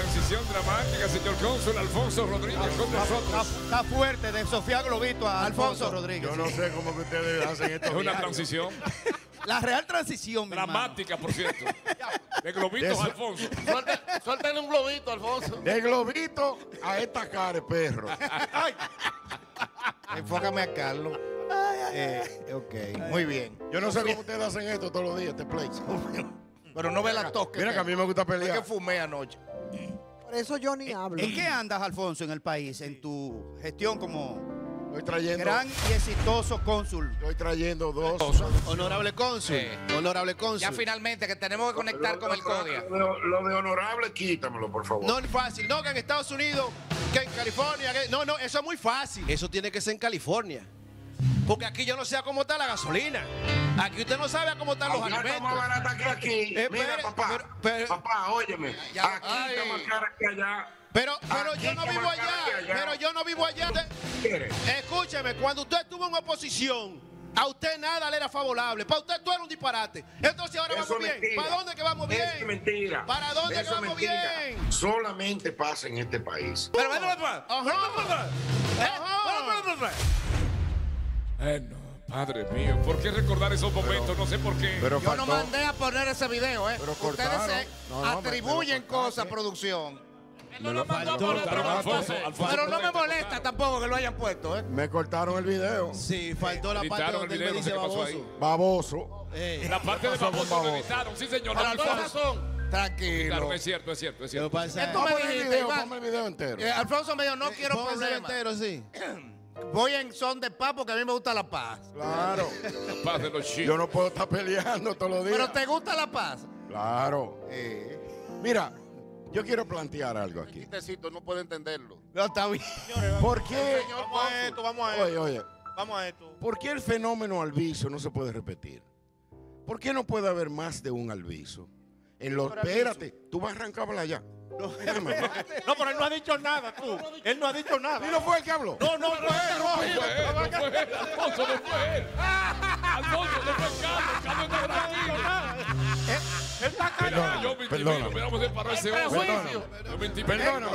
transición dramática, señor cónsul. Alfonso Rodríguez con nosotros. Está fuerte, de Sofía Globito a Alfonso Rodríguez. Yo no sé cómo que ustedes hacen esto. Es una transición. La real transición, mi dramática, por cierto. De globito a Alfonso. Suéltale un globito, Alfonso. De globito a esta cara, perro. Ay. Enfócame a Carlos. Ok, muy bien. Yo no sé cómo ustedes hacen esto todos los días, este play. Pero no ve la tosca. Mira que a mí me gusta pelear. Es que fumé anoche. Por eso yo ni hablo. ¿En qué andas, Alfonso, en el país? En tu gestión como... gran y exitoso cónsul. Estoy trayendo dos. Honorable cónsul. Honorable cónsul. Ya finalmente, que tenemos que conectar con el CODIA. Lo de honorable, quítamelo, por favor. No es fácil. No, que en Estados Unidos, que en California. Que... No, no, eso es muy fácil. Eso tiene que ser en California. Porque aquí yo no sé a cómo está la gasolina. Aquí usted no sabe a cómo están los alimentos. Está más barata que aquí. Mira, papá. Papá, óyeme. Ya, aquí está más cara que allá. Pero yo no vivo allá, Escúcheme, cuando usted estuvo en oposición, a usted nada le era favorable. Para usted todo era un disparate. Entonces ahora vamos bien. ¿Para dónde que vamos bien? Es mentira. ¿Para dónde que vamos bien? Solamente pasa en este país. Pero bueno, padre mío, ¿por qué recordar esos momentos? Pero, no sé por qué. Pero yo no mandé a poner ese video, ¿eh? Pero cortaron. Ustedes se atribuyen cosas, producción. No lo mandó, pero no me molesta tampoco que lo hayan puesto, ¿eh? Me cortaron el video. Sí, faltó la parte donde él me dice baboso. Baboso. La parte de baboso lo editaron, sí, señor. Por alguna razón. Tranquilo. Claro, es cierto, es cierto, es cierto. Ponme el video entero. Alfonso me dijo, no quiero problemas. Entero, sí. Voy en son de paz porque a mí me gusta la paz. Claro. La paz de los chicos. Yo no puedo estar peleando todos los días. ¿Pero te gusta la paz? Claro. Mira... Yo quiero plantear algo aquí. Chistecito, no puedo entenderlo. No, está bien. ¿Por qué? Vamos a esto, vamos a esto. Oye, oye. Vamos a esto. ¿Por qué el fenómeno Alviso no se puede repetir? ¿Por qué no puede haber más de un Alviso? Espérate, tú vas a arrancar para allá. No, pero él no ha dicho nada, tú. Él no ha dicho nada. ¿Y no fue el que habló? No, no fue él. No fue él. Alfonso, no fue él. Alfonso, no fue Carlos. Carlos no ha dicho nada. Él está callado. Perdóname,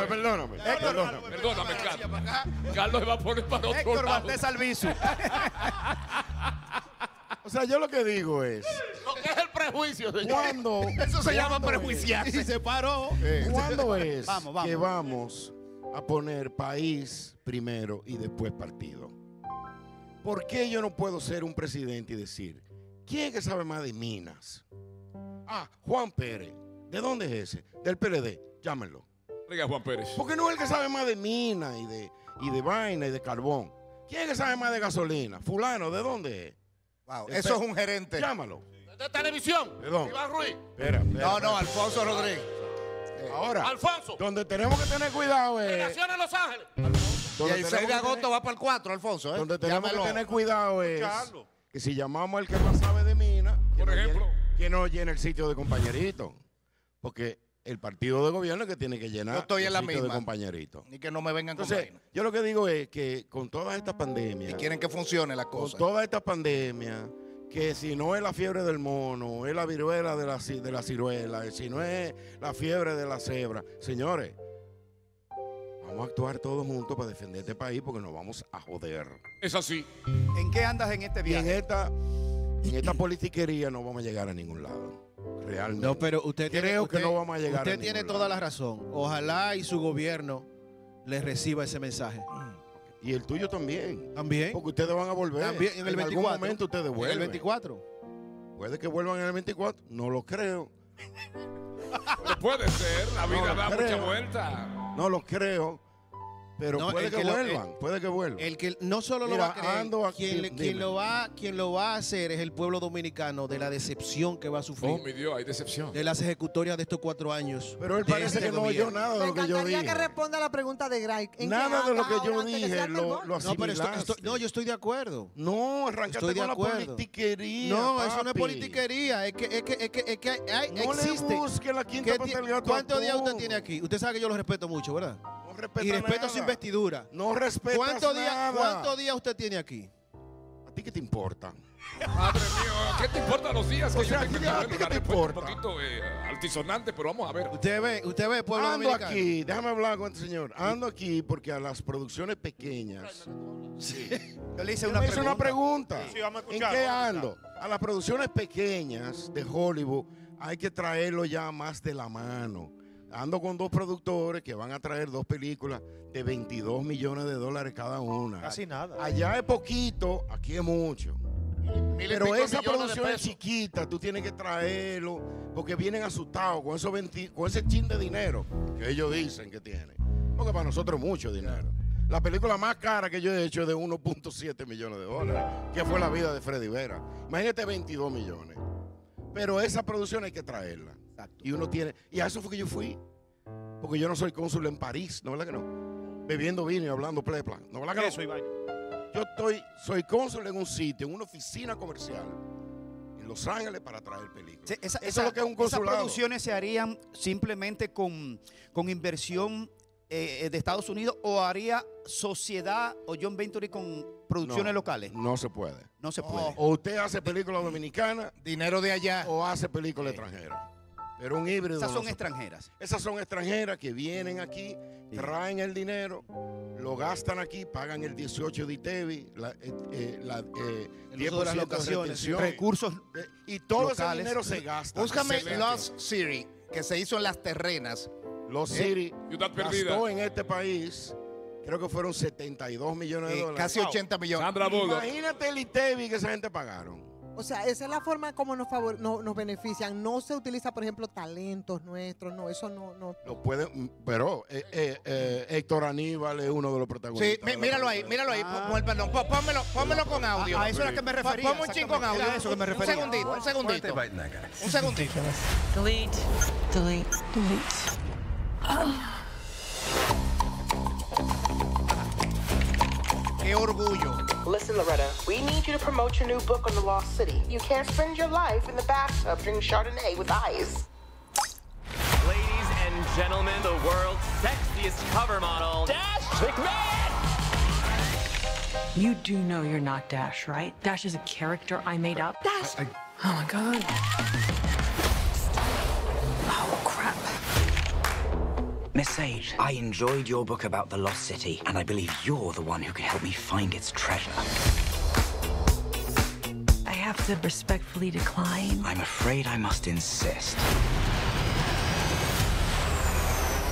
perdóname. Perdóname, Carlos. Carlos se va a poner para otro lado. Héctor Valdés Alviso. O sea, yo lo que digo es... Lo que es el prejuicio, señor. ¿Cuándo? Eso se llama prejuiciarse. Y se paró. ¿Cuándo es que vamos a poner país primero y después partido? ¿Por qué yo no puedo ser un presidente y decir, ¿quién es que sabe más de minas? Ah, Juan Pérez. ¿De dónde es ese? Del PRD. Llámenlo. Oiga, Juan Pérez. Porque no es el que sabe más de minas y de vaina y de carbón. ¿Quién es que sabe más de gasolina? Fulano, ¿de dónde es? Wow, eso es un gerente. Llámalo. ¿De televisión? Perdón. Iván Ruiz. Espera. No, Alfonso Rodríguez. Ahora. Alfonso. Donde tenemos que tener cuidado es... Relaciones Los Ángeles. Alfonso. Y el 6 de agosto va para el 4, Alfonso. Donde tenemos que tener cuidado es... Carlos. Que si llamamos al que más sabe de minas... Por ejemplo... Que no llena el sitio de compañerito. Porque el partido de gobierno es que tiene que llenar el sitio de compañerito. Y que no me vengan con vaina. Yo lo que digo es que con toda esta pandemia... Y quieren que funcione la cosa. Con toda esta pandemia, que si no es la fiebre del mono, es la viruela de la ciruela, si no es la fiebre de la cebra. Señores, vamos a actuar todos juntos para defender este país porque nos vamos a joder. Es así. ¿En qué andas en este viaje? En esta politiquería no vamos a llegar a ningún lado. Realmente. No, pero usted creo que no vamos a llegar a ningún lado. Usted tiene toda la razón. Ojalá y su gobierno les reciba ese mensaje. Y el tuyo también. También. Porque ustedes van a volver. También en el 24. En algún momento ustedes vuelven. En el 24. Puede que vuelvan en el 24. No lo creo. No puede ser. La vida da mucha vuelta. No lo creo. Pero no, puede que vuelvan, puede que vuelvan. El que no solo lo va a creer, aquí, quien lo va a hacer es el pueblo dominicano de la decepción que va a sufrir. Oh, mi Dios, hay decepción. De las ejecutorias de estos 4 años. Pero él parece que no oyó nada de lo que yo dije. Me encantaría que responda a la pregunta de Gray. Nada de lo que yo dije lo asimilaste. No, pero yo estoy de acuerdo. No, arrancaste con la politiquería, no, papi. Eso no es politiquería. No le busque la quinta pata al gato. ¿Cuántos días usted tiene aquí? Usted sabe que yo lo respeto mucho, ¿verdad? Y respeto su investidura. No respetas nada. ¿Cuántos días usted tiene aquí? ¿A ti qué te importa? Madre mía, ¿qué te importan los días? O sea, ¿qué te importa? Un poquito altisonante, pero vamos a ver. Usted ve, pueblo dominicano. Ando aquí, déjame hablar con este señor. Ando aquí porque a las producciones pequeñas... Sí. Yo le hice una pregunta. Sí, vamos a escuchar. ¿En qué ando? A las producciones pequeñas de Hollywood hay que traerlo ya más de la mano. Ando con dos productores que van a traer dos películas de $22 millones cada una. Casi nada. Allá es poquito, aquí es mucho. Pero esa producción es chiquita, tú tienes que traerlo, porque vienen asustados con esos con ese chin de dinero que ellos dicen que tienen. Porque para nosotros es mucho dinero. La película más cara que yo he hecho es de $1.7 millones, que fue La vida de Freddy Vera. Imagínate, $22 millones. Pero esa producción hay que traerla. Exacto. Y uno tiene, y a eso fue que yo fui. Porque yo no soy cónsul en París, ¿no, verdad que no? Bebiendo vino y hablando plepla, ¿no, verdad que no? Eso, Iván. Yo soy cónsul en un sitio, en una oficina comercial, en Los Ángeles, para traer películas. Sí, eso es lo que es un consulado. Esas producciones se harían simplemente con inversión de Estados Unidos, o haría sociedad o John Venture con producciones locales. No se puede. No se puede. O usted hace películas dominicanas, dinero de allá, o hace películas extranjeras. Pero un híbrido. Esas son extranjeras. Esas son extranjeras que vienen aquí, traen el dinero, lo gastan aquí, pagan el 18 de ITEVI, el 10% de las locaciones, recursos y todo locales. Ese dinero se gasta. Búscame Lost City, que se hizo en Las Terrenas. Lost City gastó en este país, creo que fueron $72 millones. Casi $80 millones. Sandra Bullock. Imagínate el ITEVI que esa gente pagaron. O sea, esa es la forma como nos benefician. No se utiliza, por ejemplo, talentos nuestros. No, eso no. Lo pueden, pero Héctor Aníbal es uno de los protagonistas. Sí, míralo ahí. Pónmelo con audio. A eso es a lo que me refería. Ponme un chin con audio. A eso que me refería. Un segundito. Delete. Qué orgullo. Listen, Loretta, we need you to promote your new book on the Lost City. You can't spend your life in the bathtub drinking Chardonnay with ice. Ladies and gentlemen, the world's sexiest cover model, Dash McMahon! You do know you're not Dash, right? Dash is a character I made up. Dash! Oh, my God. Oh, crap. Miss Sage, I enjoyed your book about the Lost City, and I believe you're the one who can help me find its treasure. I have to respectfully decline. I'm afraid I must insist.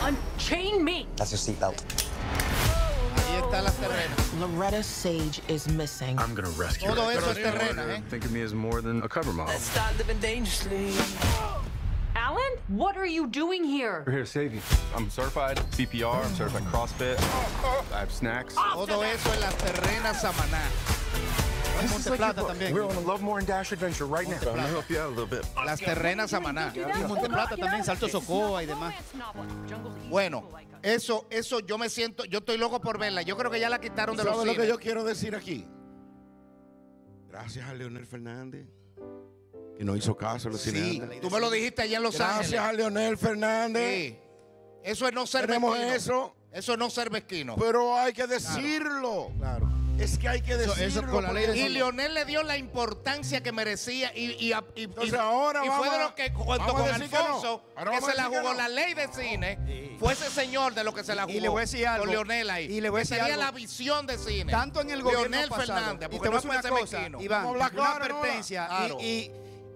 Unchain me! That's your seatbelt. Loretta Sage is missing. I'm gonna rescue her. Todo eso es Terrena, Think of me as more than a cover model. Let's start living dangerously. Alan, what are you doing here? We're here to save you. I'm certified CPR, I'm certified CrossFit. I have snacks. Todo eso en Las Terrenas, Amaná. Monte Plata también. We're on a Love More and Dash adventure right now. I'm gonna help you out a little bit. Las Terrenas, Amaná. Monte Plata también, Salto Socoa y demás. Bueno, eso yo me siento, yo estoy loco por verla. Yo creo que ya la quitaron de los cines. ¿Sabes lo que yo quiero decir aquí? Gracias a Leonel Fernández. Y no hizo caso a los cineastas. Sí, tú me lo dijiste allá en Los Ángeles. Gracias a Leonel Fernández. Sí. Eso es no ser mezquino. Tenemos eso. Eso es no ser mezquino. Pero hay que decirlo. Claro. Es que hay que decirlo. Eso con la ley y Leonel le dio la importancia que merecía. Entonces ahora y fue de los que, junto con Alfonso, que se la jugó la ley de cine. Sí. Fue ese señor de lo que se la jugó. Y le voy a decir algo. Con Leonel ahí. Y le voy a decir algo. Tenía la visión de cine. Tanto en el gobierno Leonel pasado. Fernández. Porque no puede ser mezquino. Iván, una advertencia.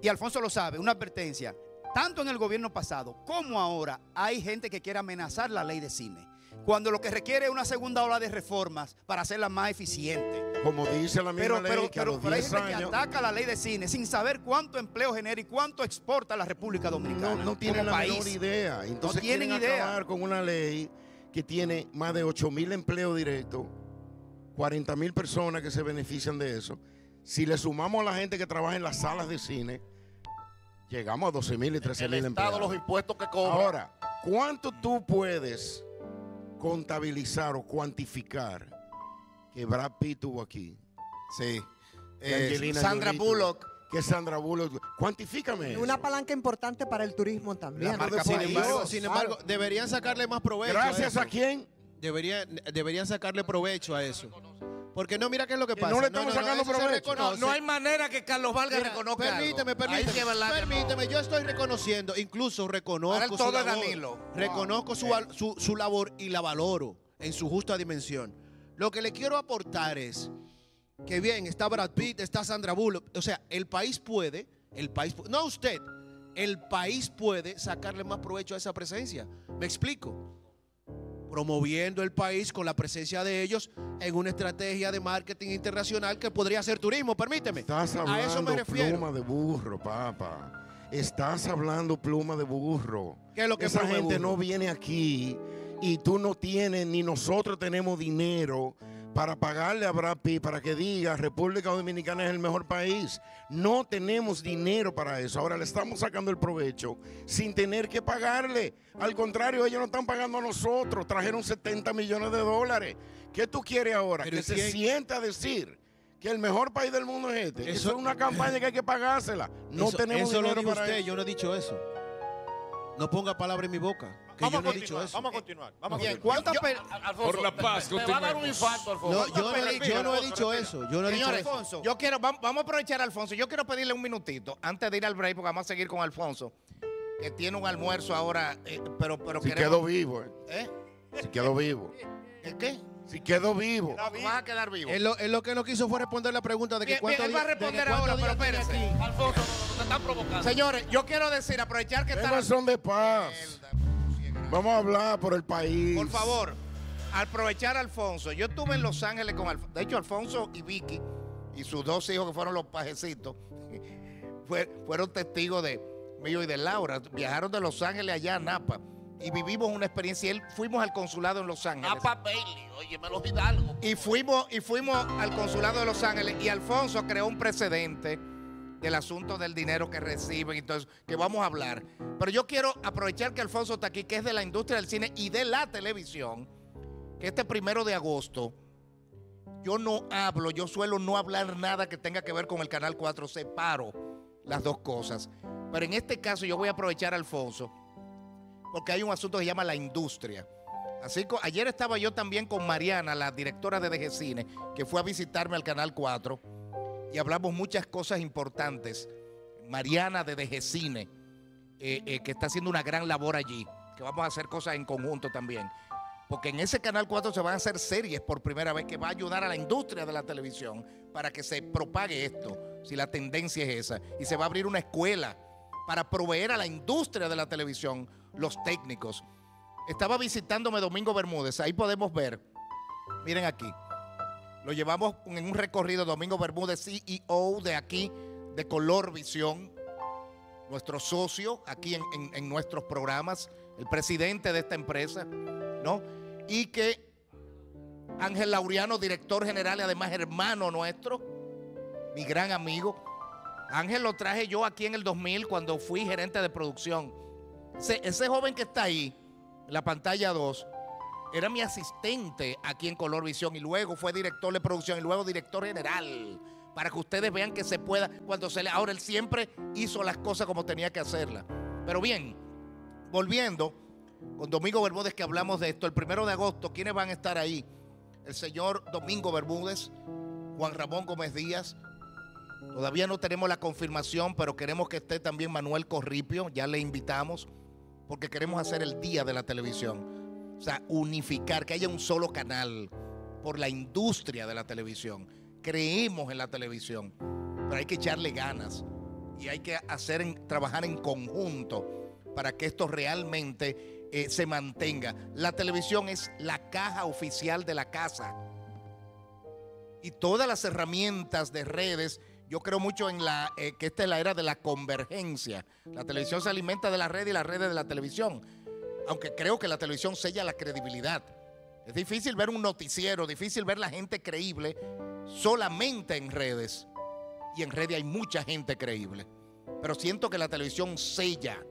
Y Alfonso lo sabe, una advertencia. Tanto en el gobierno pasado como ahora hay gente que quiere amenazar la ley de cine, cuando lo que requiere es una segunda ola de reformas para hacerla más eficiente. Como dice la misma ley, pero hay gente que ataca la ley de cine sin saber cuánto empleo genera y cuánto exporta la República Dominicana. No tienen la menor idea. Entonces quieren acabar con una ley que tiene más de 8.000 empleos directos, 40.000 personas que se benefician de eso. Si le sumamos a la gente que trabaja en las salas de cine, llegamos a 12.000 y 13.000 empleados. Los impuestos que cobran. Ahora, ¿cuánto tú puedes contabilizar o cuantificar que Brad Pitt tuvo aquí? Sí. Sandra Bullock. Que Sandra Bullock. Cuantifícame. Una palanca importante para el turismo también. Sin embargo, deberían sacarle más provecho. ¿Gracias a quién? Deberían sacarle provecho a eso. Porque no, mira qué es lo que pasa. No le estamos sacando provecho. No hay manera que Carlos Vargas reconozca. Permíteme, yo estoy reconociendo, incluso reconozco su labor. Reconozco su labor y la valoro en su justa dimensión. Lo que le quiero aportar es que bien, está Brad Pitt, está Sandra Bullock. O sea, el país puede, no usted, el país puede sacarle más provecho a esa presencia. ¿Me explico? Promoviendo el país con la presencia de ellos en una estrategia de marketing internacional que podría ser turismo, permíteme. Estás hablando, a eso me refiero. Pluma de burro, papá. Estás hablando pluma de burro. ¿Qué es lo que esa gente no viene aquí y tú no tienes, ni nosotros tenemos dinero para pagarle a Brad Pitt para que diga República Dominicana es el mejor país? No tenemos dinero para eso. Ahora le estamos sacando el provecho sin tener que pagarle. Al contrario, ellos no están pagando a nosotros. Trajeron 70 millones de dólares. ¿Qué tú quieres ahora? Pero que se sienta a decir que el mejor país del mundo es este. Eso es una campaña que hay que pagársela. No tenemos dinero para eso. Yo no he dicho eso. No ponga palabra en mi boca. Vamos a continuar, vamos a continuar. Por la paz, te va a dar un infarto, Alfonso. Yo no he dicho eso. Señor Alfonso, yo quiero, vamos a aprovechar a Alfonso. Yo quiero pedirle un minutito antes de ir al break, porque vamos a seguir con Alfonso, que tiene un almuerzo ahora, pero si quedó vivo, si quedó vivo. ¿El qué? Si quedó vivo. Vas a quedar vivo. Él lo que no quiso fue responder la pregunta de que cuánto. Él va a responder ahora, pero espérense. Alfonso, te están provocando. Señores, yo quiero decir, aprovechar que está. Son de paz. Vamos a hablar por el país. Por favor, aprovechar a Alfonso. Yo estuve en Los Ángeles con Alfonso. De hecho, Alfonso y Vicky y sus dos hijos que fueron los pajecitos fueron testigos de mío y de Laura. Viajaron de Los Ángeles allá a Napa y vivimos una experiencia. Fuimos al consulado en Los Ángeles. Napa Bailey, oye, me lo hidalgo. Y fuimos al consulado de Los Ángeles y Alfonso creó un precedente del asunto del dinero que reciben, entonces, que vamos a hablar. Pero yo quiero aprovechar que Alfonso está aquí, que es de la industria del cine y de la televisión, que este 1 de agosto, yo no hablo, yo suelo no hablar nada que tenga que ver con el Canal 4, separo las dos cosas. Pero en este caso yo voy a aprovechar a Alfonso, porque hay un asunto que se llama la industria. Así que ayer estaba yo también con Mariana, la directora de DGCINE, que fue a visitarme al Canal 4, y hablamos muchas cosas importantes. Mariana de DGCINE, que está haciendo una gran labor allí, que vamos a hacer cosas en conjunto también. Porque en ese Canal 4 se van a hacer series por primera vez que va a ayudar a la industria de la televisión para que se propague esto, si la tendencia es esa. Y se va a abrir una escuela para proveer a la industria de la televisión los técnicos. Estaba visitándome Domingo Bermúdez, ahí podemos ver, miren aquí. Lo llevamos en un recorrido, Domingo Bermúdez, CEO de aquí, de Color Visión, nuestro socio aquí en nuestros programas, el presidente de esta empresa, ¿no? Y que Ángel Laureano, director general y además hermano nuestro, mi gran amigo. Ángel lo traje yo aquí en el 2000 cuando fui gerente de producción. Ese joven que está ahí, en la pantalla 2, era mi asistente aquí en Color Visión y luego fue director de producción y luego director general, para que ustedes vean que se pueda, cuando se le... Ahora él siempre hizo las cosas como tenía que hacerlas. Pero bien, volviendo con Domingo Bermúdez, que hablamos de esto, el 1 de agosto, ¿quiénes van a estar ahí? El señor Domingo Bermúdez, Juan Ramón Gómez Díaz, todavía no tenemos la confirmación, pero queremos que esté también Manuel Corripio, ya le invitamos, porque queremos hacer el Día de la Televisión. O sea, unificar, que haya un solo canal por la industria de la televisión. Creemos en la televisión, pero hay que echarle ganas y hay que trabajar en conjunto para que esto realmente se mantenga. La televisión es la caja oficial de la casa y todas las herramientas de redes. Yo creo mucho en que esta es la era de la convergencia. La televisión se alimenta de la red y las redes de la televisión. Aunque creo que la televisión sella la credibilidad. Es difícil ver un noticiero, difícil ver la gente creíble solamente en redes. Y en redes hay mucha gente creíble. Pero siento que la televisión sella.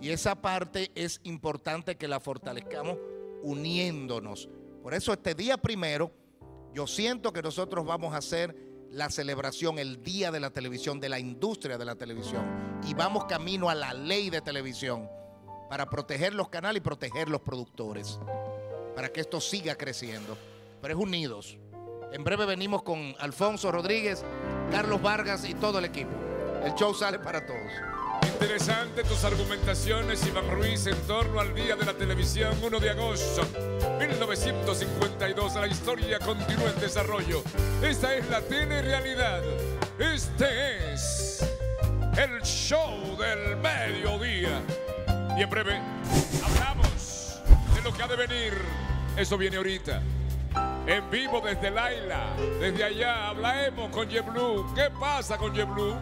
Y esa parte es importante que la fortalezcamos uniéndonos. Por eso este día primero, yo siento que nosotros vamos a hacer la celebración, el Día de la Televisión, de la industria de la televisión. Y vamos camino a la ley de televisión, para proteger los canales y proteger los productores, para que esto siga creciendo. pero es unidos. En breve venimos con Alfonso Rodríguez, Carlos Vargas y todo el equipo. El show sale para todos. Interesante tus argumentaciones, Iván Ruiz, en torno al Día de la Televisión, 1 de agosto 1952. La historia continúa en desarrollo. Esta es la telerrealidad. Este es El Show del Mediodía. Y en breve hablamos de lo que ha de venir. Eso viene ahorita. En vivo desde Laila, desde allá, hablaremos con Jeblú. ¿Qué pasa con Jeblú?